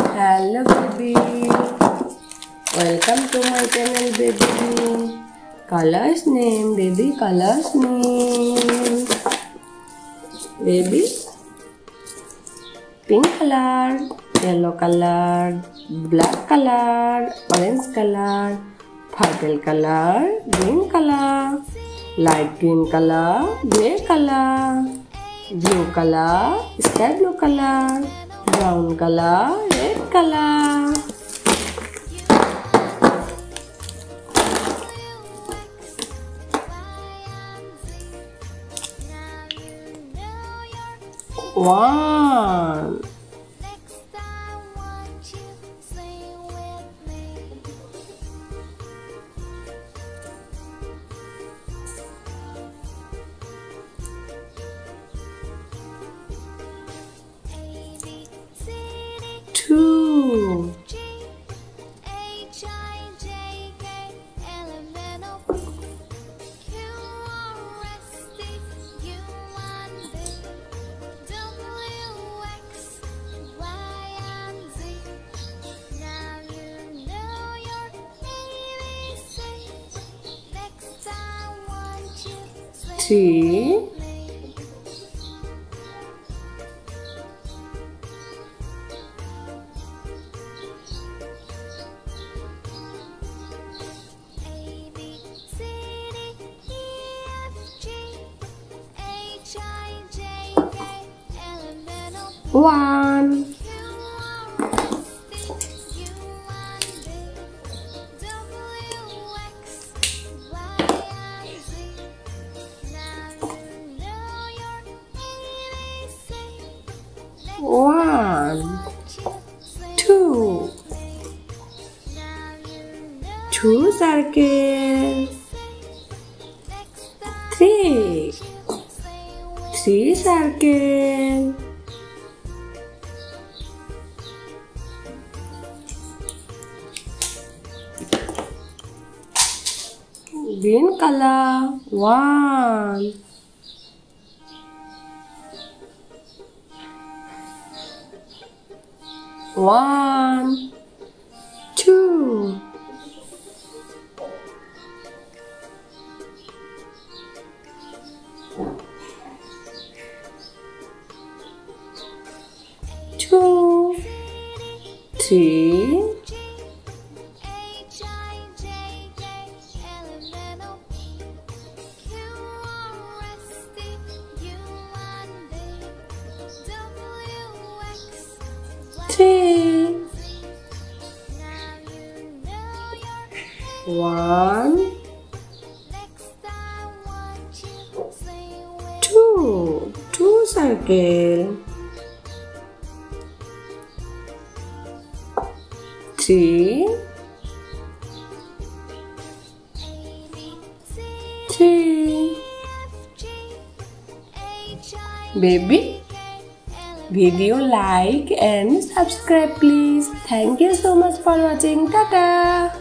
Hello baby, welcome to my channel baby. Colors name baby, colors name baby. Pink color, yellow color, black color, orange color, purple color, green color, light green color, gray color, blue color, sky blue color, brown color, red color. Wow. Two. Three. One. One. Two. Two circles. Three. Three circles. Green color. One. One. Two. Two. Three. One, two, two circle, three, three, baby. Video like and subscribe please. Thank you so much for watching. Tata.